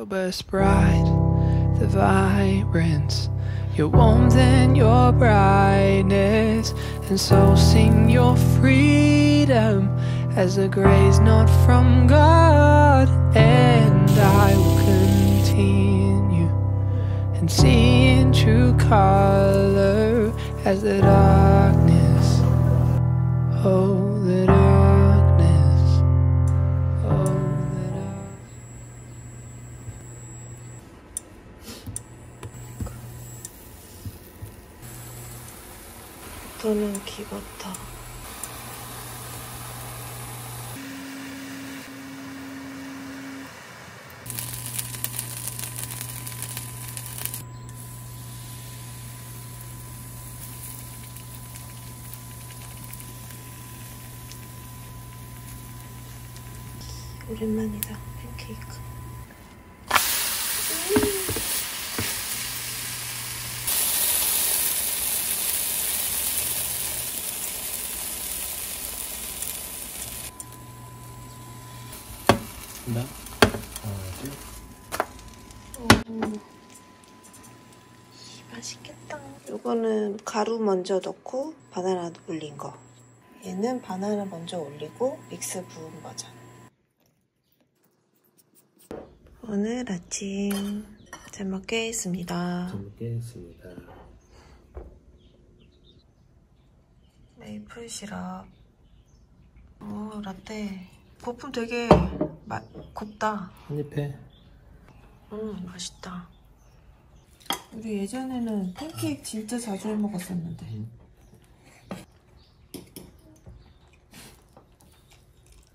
October's pride, the vibrance, your warmth and your brightness, and so sing your freedom as a grace not from God. And I will continue and see in true color as the darkness, oh the darkness. 너는 기같아. 오랜만이다, 팬케이크. 하나, 둘. 맛있겠다. 요거는 가루 먼저 넣고 바나나 올린 거. 얘는 바나나 먼저 올리고 믹스 부은 버전. 오늘 아침 잘 먹겠습니다. 잘 먹겠습니다. 메이플 시럽. 오, 라떼. 거품 되게 곱다. 한입해. 맛있다. 우리 예전에는 팬케이크 진짜 자주 해 먹었었는데.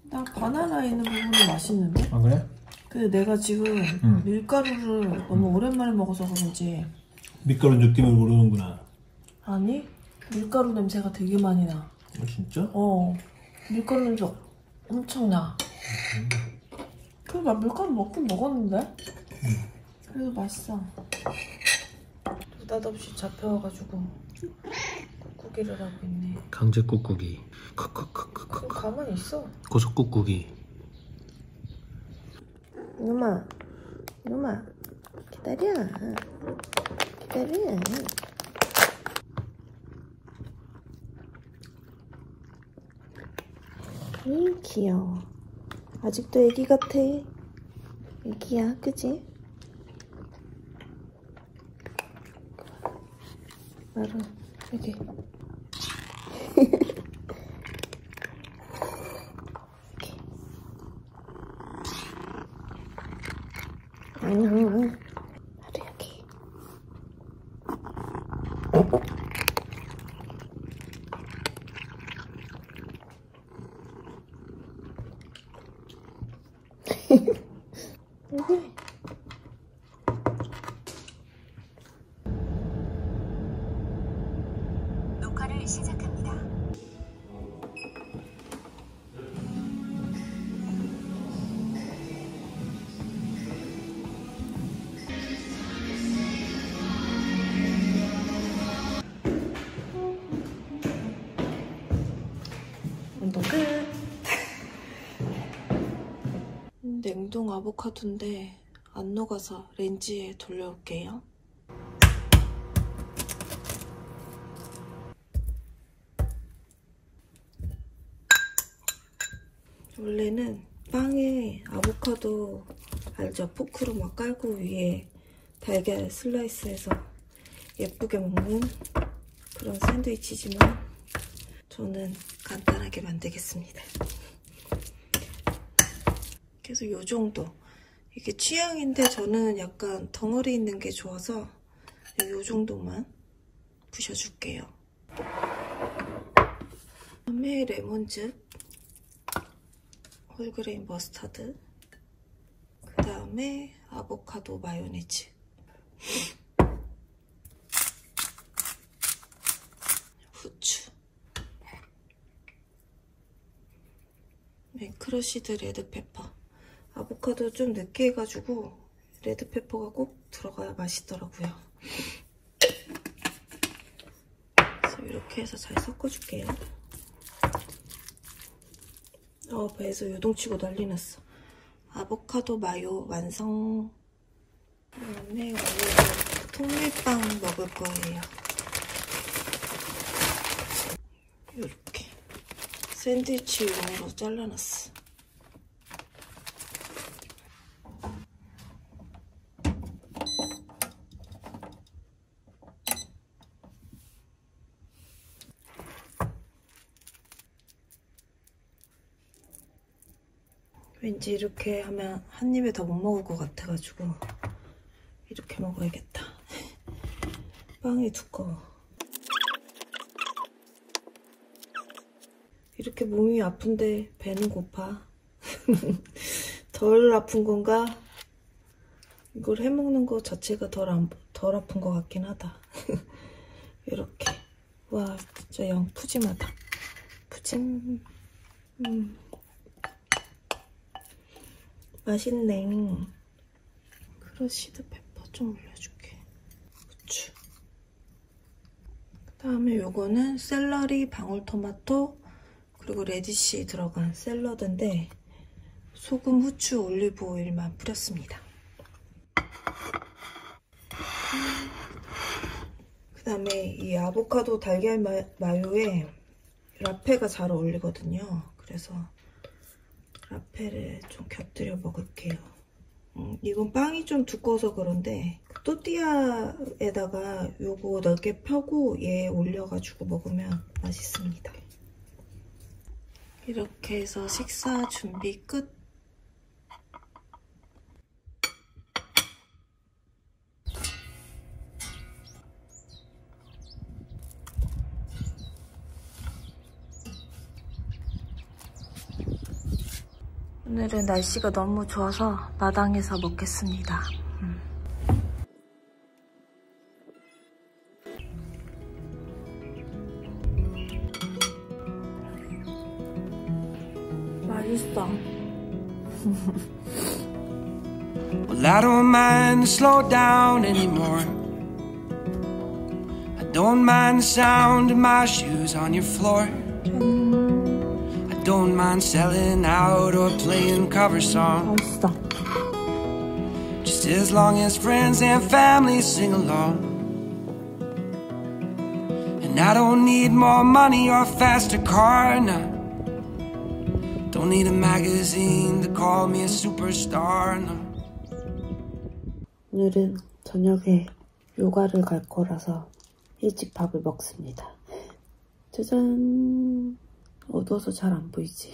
나 바나나 있는 부분이 맛있는데? 아 그래? 근데 내가 지금 밀가루를 너무 오랜만에 먹어서 그런지 밀가루 느낌을 모르는구나. 아니, 밀가루 냄새가 되게 많이 나. 아 진짜? 어, 밀가루 냄새 엄청 나. 그래, 나 밀가루 먹긴 먹었는데? 그래도 맛있어. 느닷없이 잡혀와가지고 꾹꾹이를 하고 있네. 강제 꾹꾹이. 콕콕콕콕콕. 가만히 있어. 고속 꾹꾹이. 이놈아, 이놈아, 기다려, 기다려. 귀여워. 아직도 애기 같아. 애기야, 그지? 나로, 여기. 안녕. 나도 여기. 녹화를 시작합니다. 운동 끝. 냉동 아보카도인데 안 녹아서 렌즈에 돌려올게요. 원래는 빵에 아보카도 알죠? 포크로 막 깔고 위에 달걀 슬라이스해서 예쁘게 먹는 그런 샌드위치지만 저는 간단하게 만들겠습니다. 그래서 요 정도. 이게 취향인데 저는 약간 덩어리 있는 게 좋아서 요 정도만 부셔줄게요. 그다음에 레몬즙, 홀그레인 머스타드, 그 다음에 아보카도 마요네즈. 후추, 네, 크러쉬드 레드페퍼. 아보카도 좀 늦게 해가지고 레드페퍼가 꼭 들어가야 맛있더라고요. 그래서 이렇게 해서 잘 섞어줄게요. 배에서 요동치고 난리 났어. 아보카도 마요 완성. 오늘 통밀빵 먹을 거예요. 이렇게 샌드위치용으로 잘라놨어. 왠지 이렇게 하면 한 입에 더 못 먹을 것 같아가지고 이렇게 먹어야겠다. 빵이 두꺼워. 이렇게 몸이 아픈데 배는 고파. 덜 아픈 건가? 이걸 해먹는 거 자체가 덜 아픈 것 같긴 하다. 이렇게. 와, 진짜 영 푸짐하다. 푸짐. 맛있네. 크러쉬드 페퍼 좀 올려줄게. 고추. 그 다음에 요거는 샐러리, 방울토마토, 그리고 레디쉬 들어간 샐러드인데 소금, 후추, 올리브 오일만 뿌렸습니다. 그 다음에 이 아보카도 달걀 마요에 라페가 잘 어울리거든요. 그래서 라페를 좀 곁들여 먹을게요. 이건 빵이 좀 두꺼워서 그런데 또띠아에다가 요거 넓게 펴고 얘 올려가지고 먹으면 맛있습니다. 이렇게 해서 식사 준비 끝! 오늘은 날씨가 너무 좋아서 마당에서 먹겠습니다. 맛있어. Well, I don't mind to slow down anymore. I don't mind the sound of my shoes on your floor. Don't mind selling out or playing cover songs. Just as long as friends and family sing along. And I don't need more money or faster car, nah. Don't need a magazine to call me a superstar, nah. 오늘은 저녁에 요가를 갈 거라서 일찍 밥을 먹습니다. 짜잔. 어두워서 잘 안 보이지.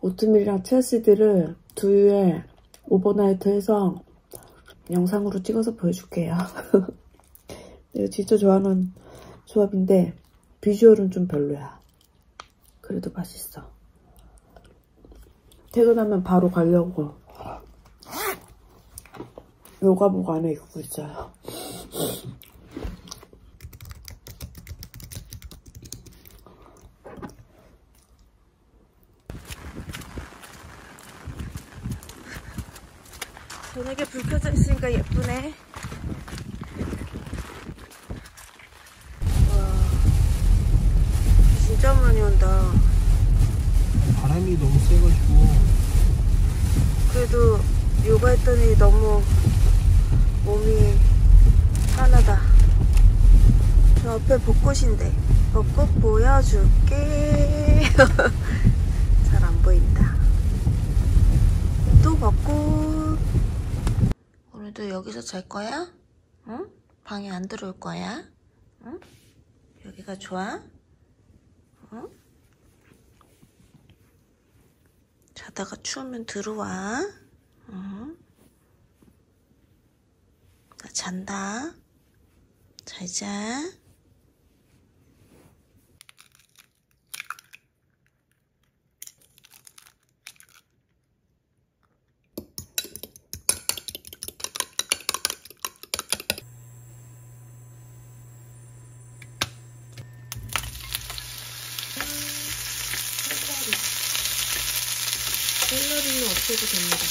오트밀이랑 치아씨드를 두유에 오버나이트 해서 영상으로 찍어서 보여줄게요. 내가 진짜 좋아하는 조합인데 비주얼은 좀 별로야. 그래도 맛있어. 퇴근하면 바로 가려고 요가복 안에 입고 있어요. 저녁에 불 켜져 있으니까 예쁘네. 와, 진짜 많이 온다. 바람이 너무 세가지고. 그래도 요가했더니 너무 몸이 편하다. 저 앞에 벚꽃인데 벚꽃 보여줄게. 잘 안 보인다. 또 벚꽃. 오늘도 여기서 잘 거야? 응? 방에 안 들어올 거야? 응? 여기가 좋아? 응? 자다가 추우면 들어와. 응? 나 잔다. 잘 자. 샐러리는 없애도 됩니다.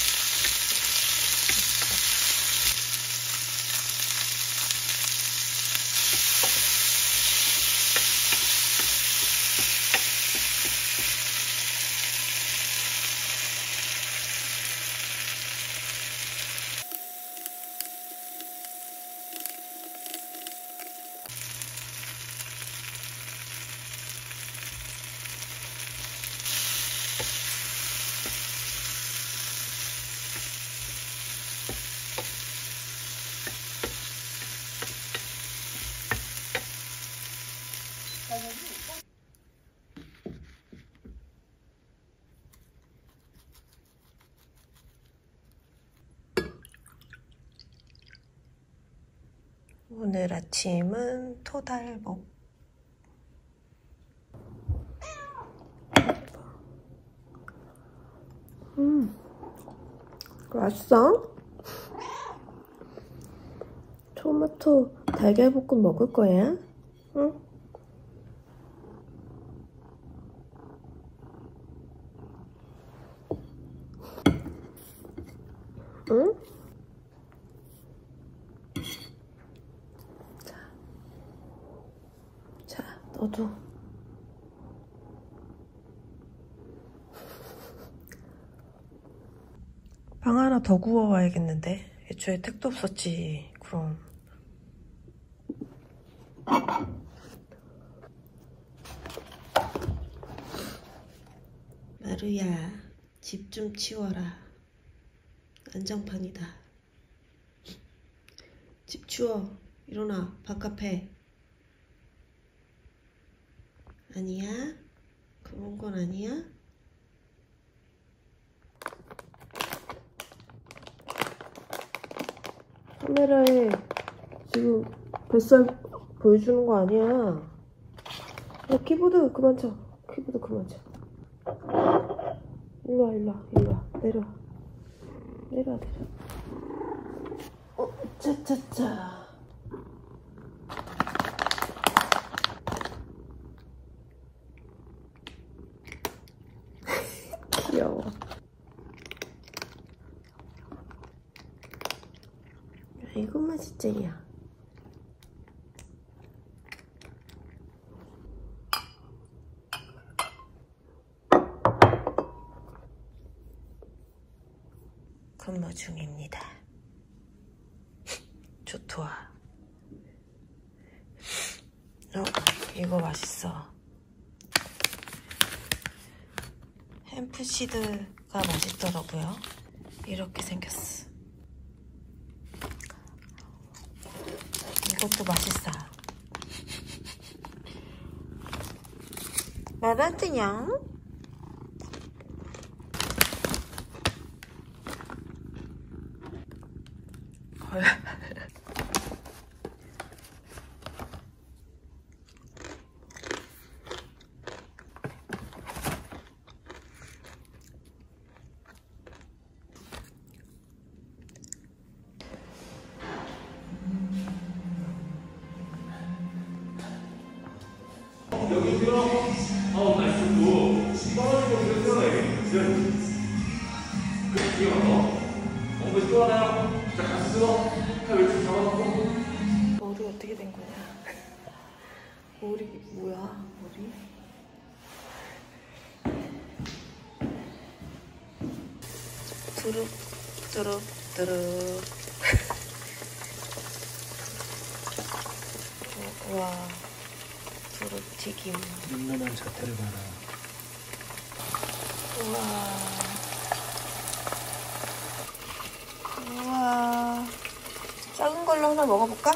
오늘 아침은 토달복. 맛있어? 토마토 달걀볶음 먹을 거야? 응? 응? 자, 너도. 빵 하나 더 구워와야겠는데. 애초에 택도 없었지, 그럼. 마루야, 집 좀 치워라. 안장판이다. 집 치워. 일어나. 밥값해. 아니야? 그런 건 아니야? 카메라에 지금 뱃살 보여주는 거 아니야. 야, 키보드 그만 쳐. 키보드 그만 쳐. 일로와, 일로와, 일로와. 내려와. 내려와, 내려와. 차차차. 귀여워. 아이고, 맛있지야. 근무 중입니다. 좋다. 이거 맛있어. 햄프시드가 맛있더라고요. 이렇게 생겼어. 이것도 맛있어. 말하드냥. 여기 들어. 나이스. 떨어지고 또 하나요? 자, 갔어. 자, 잡아놓고. 머리 어떻게 된 거냐? 머리 뭐야? 머리? 두릅 두릅 두릅. 와. 튀김. 눈물난 자태를 봐라. 우와. 우와. 작은 걸로 하나 먹어볼까?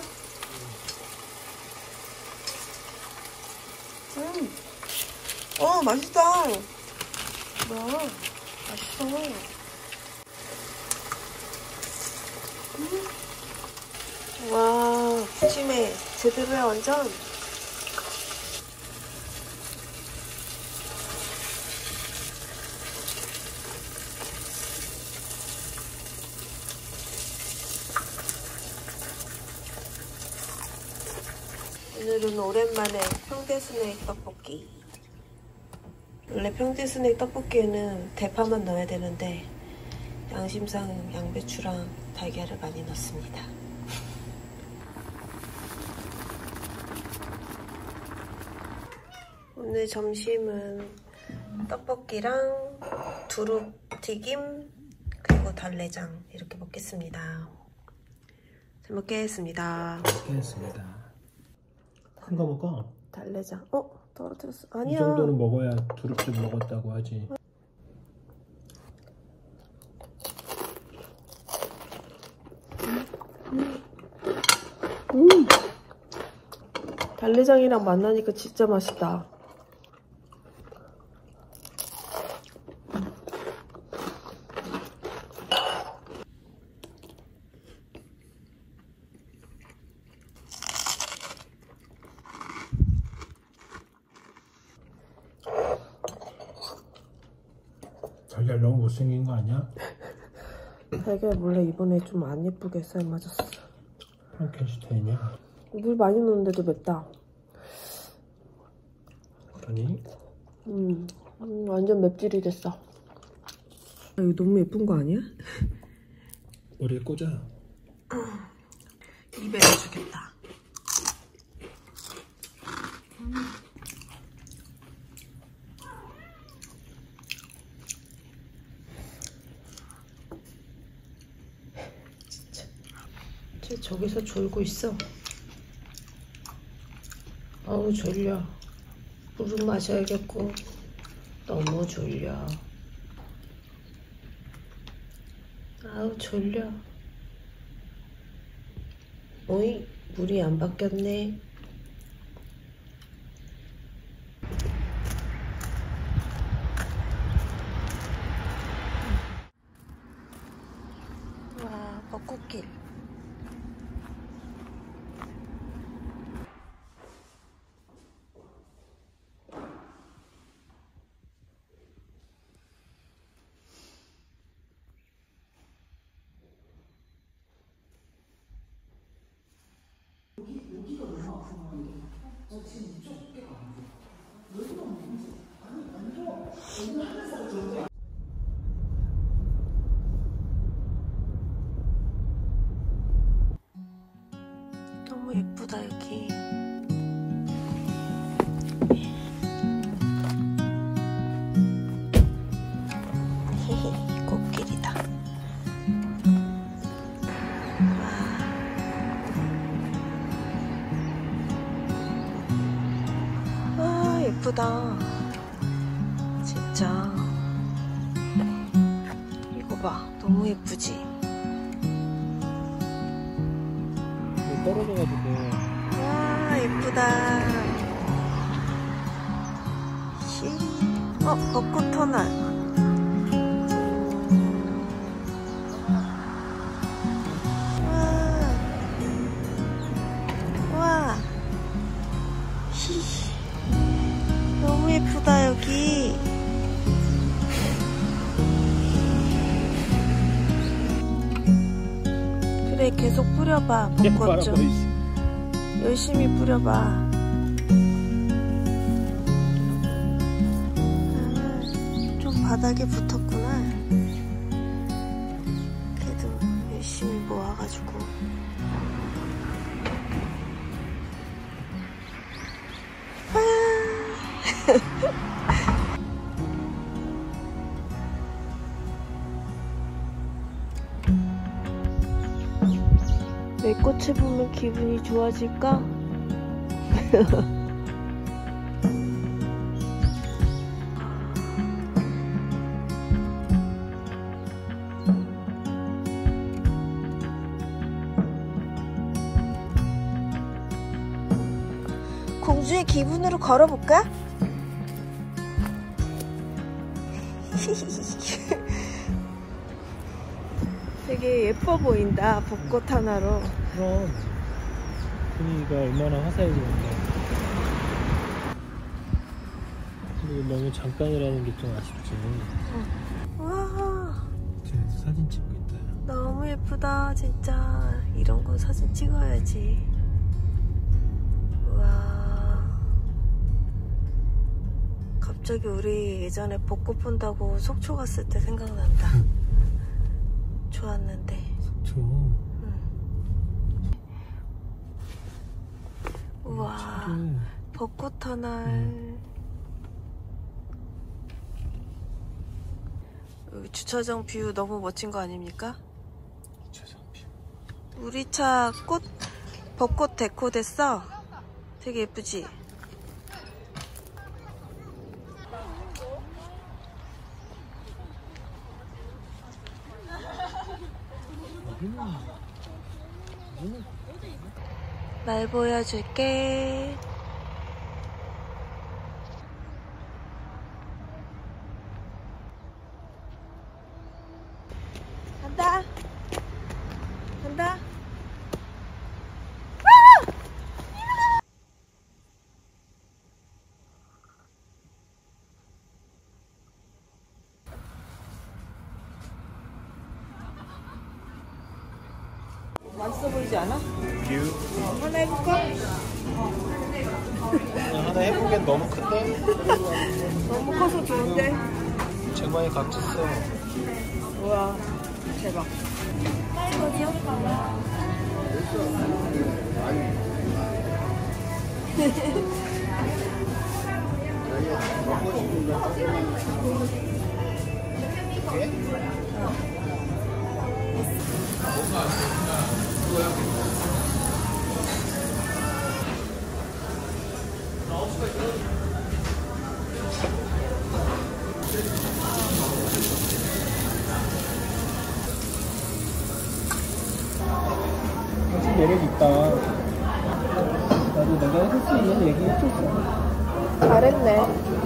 맛있다. 뭐야? 맛있어. 와, 푸짐해. 제대로야, 완전. 오늘은 오랜만에 평대스낵 떡볶이. 원래 평대스낵 떡볶이에는 대파만 넣어야 되는데 양심상 양배추랑 달걀을 많이 넣습니다. 오늘 점심은 떡볶이랑 두릅 튀김 그리고 달래장 이렇게 먹겠습니다. 잘 먹겠습니다. 먹겠습니다. 큰 거 먹어? 달래장. 떨어뜨렸어. 아니야. 이 정도는 먹어야 두릅집 먹었다고 하지. 달래장이랑 만나니까 진짜 맛있다. 달걀 너무 못생긴 거 아니야? 달걀 몰래 이번에 좀 안 예쁘게 살 맞았어. 프랑켄슈타인이야? 물 많이 넣는데도 맵다. 그러니? 완전 맵찔이 됐어. 아, 이거 너무 예쁜 거 아니야? 머리에 꽂아. 입에 넣어주겠다. 진짜 쟤 저기서 졸고 있어. 아우 졸려. 물을 마셔야겠고 너무 졸려. 아우 졸려. 오이 물이 안 바뀌었네. 와 벚꽃길. 너무 예쁘다 여기. 예쁘다 진짜. 이거 봐 너무 예쁘지? 이거 떨어져가지고. 와 예쁘다. 벚꽃 터널. 와 히히 너무 예쁘다 여기. 그래 계속 뿌려봐. 벚꽃 좀 열심히 뿌려봐. 아, 좀 바닥에 붙었구나. 그래도 열심히 모아가지고. 내 꽃을 보면 기분이 좋아질까? 공주의 기분으로 걸어볼까? 되게 예뻐 보인다 벚꽃 하나로. 그럼 분위기가 얼마나 화사해지는데. 근데 너무 잠깐이라는 게 좀 아쉽지. 와 지금 사진 찍고 있다. 너무 예쁘다 진짜. 이런 건 사진 찍어야지. 갑자기 우리 예전에 벚꽃 본다고 속초 갔을 때 생각난다. 좋았는데. 속초. 응. 우와 신기해. 벚꽃 터널. 여기 주차장 뷰 너무 멋진 거 아닙니까? 주차장 뷰. 우리 차 꽃 벚꽃 데코 됐어. 되게 예쁘지? 말 보여줄게. 간다. 간다. 맛있어 보이지 않아? 뷰. 하나 해볼까? 하나 해보기엔 너무 큰데? 너무 커서 좋은데? 쟁반이 갇혔어. 우와, 대박. 딸거지요? 역시 매력이 있다. 나도 내가 해줄 수 있는 얘기 해줬어. 잘했네.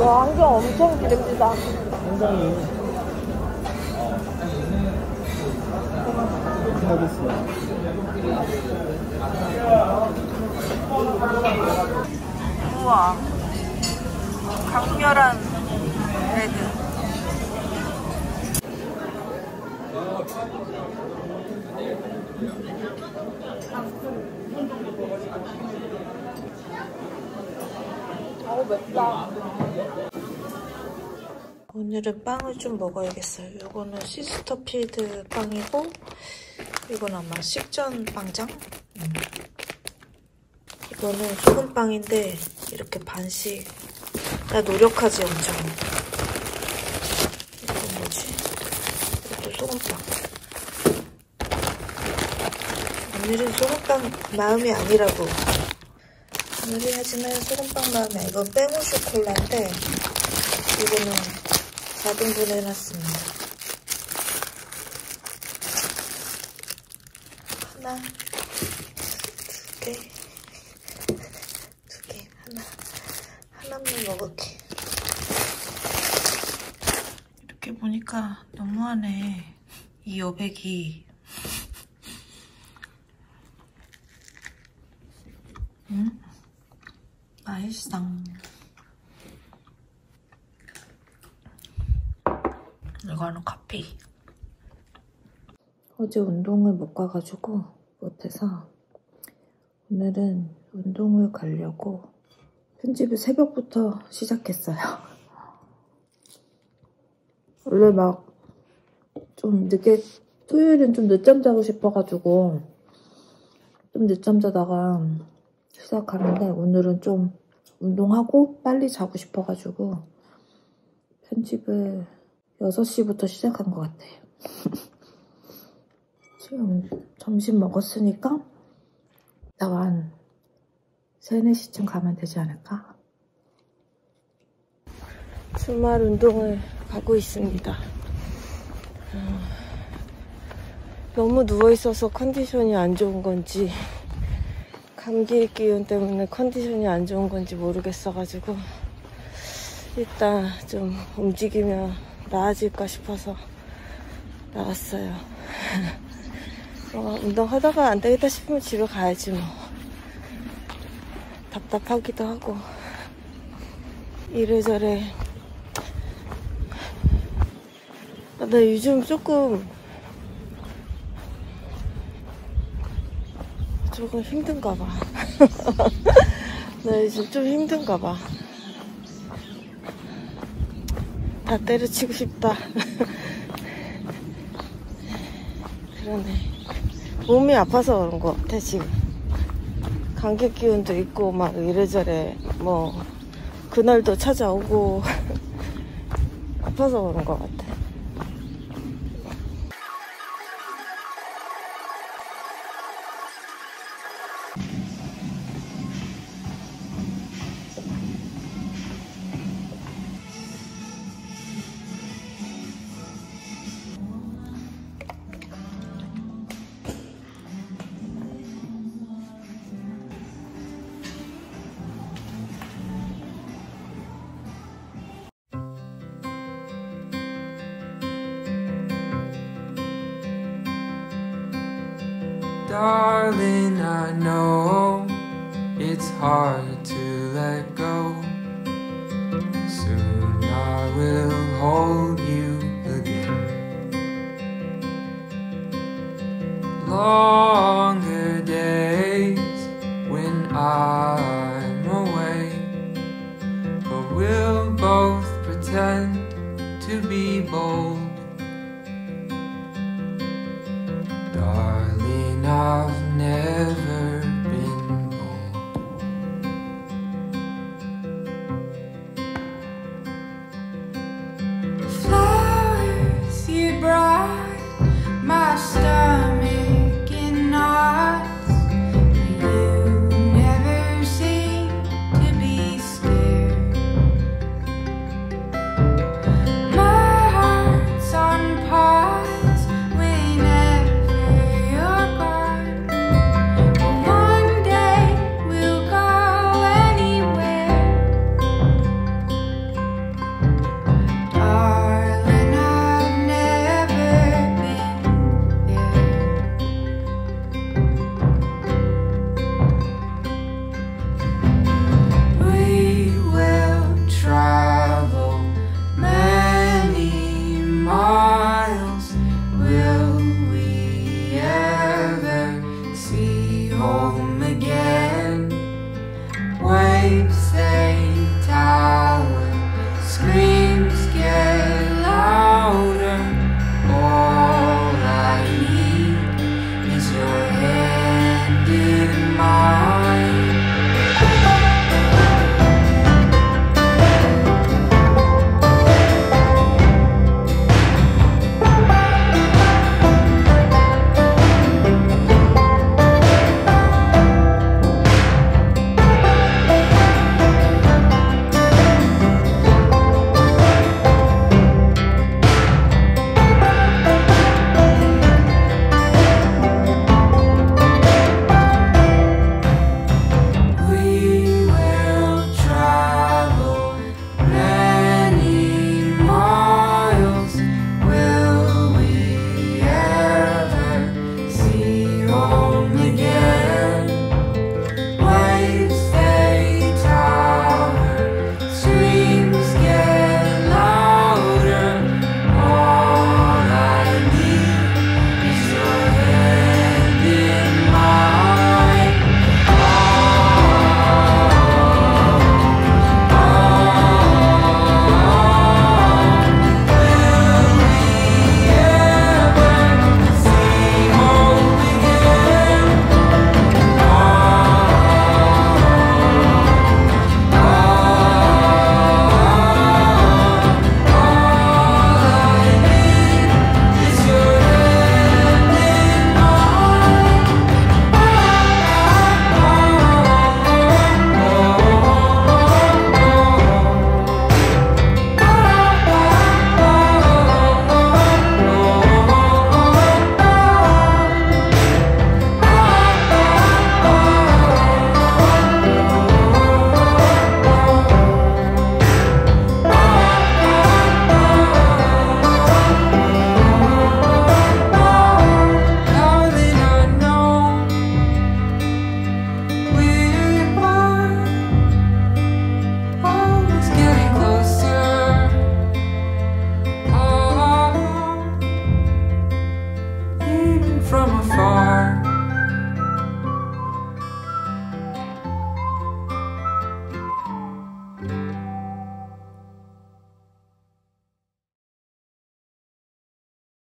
와, 안경 엄청 기름지다. 굉장히 우와, 강렬한 레드. 맵다. 오늘은 빵을 좀 먹어야겠어요. 이거는 시스터필드 빵이고, 이건 아마 식전 빵장? 이거는 소금빵인데 이렇게 반씩. 나 노력하지 엄청. 이건 뭐지? 이것도 소금빵. 오늘은 소금빵 마음이 아니라고. 오늘이 하지만 소금빵 마음이. 이건 뺑오 쇼콜라인데 이거는 4등분 해놨습니다. 하나, 두 개, 하나만 먹을게. 이렇게 보니까 너무하네. 이 여백이. 응? 맛있어. 이거는 커피. 어제 운동을 못 가가지고 못해서 오늘은 운동을 가려고 편집을 새벽부터 시작했어요. 원래 막 좀 늦게, 토요일은 좀 늦잠 자고 싶어가지고 좀 늦잠 자다가 시작하는데, 오늘은 좀 운동하고 빨리 자고 싶어가지고 편집을 6시부터 시작한 것 같아요. 지금 점심 먹었으니까 나 한 3, 4시쯤 가면 되지 않을까? 주말 운동을 가고 있습니다. 너무 누워있어서 컨디션이 안 좋은 건지, 감기의 기운 때문에 컨디션이 안 좋은 건지 모르겠어가지고 일단 좀 움직이면 나아질까 싶어서 나왔어요. 운동하다가 안 되겠다 싶으면 집에 가야지 뭐. 답답하기도 하고 이래저래. 나 요즘 조금 힘든가 봐. 나 요즘 좀 힘든가 봐. 다 때려치고 싶다. 그러네. 몸이 아파서 그런 거 같아 지금. 감기 기운도 있고 막 이래저래 뭐 그날도 찾아오고 아파서 그런 거 같아. Darling, I know it's hard to let go. Soon I will hold you again. Longer days when I'm away, but we'll both pretend to be bold.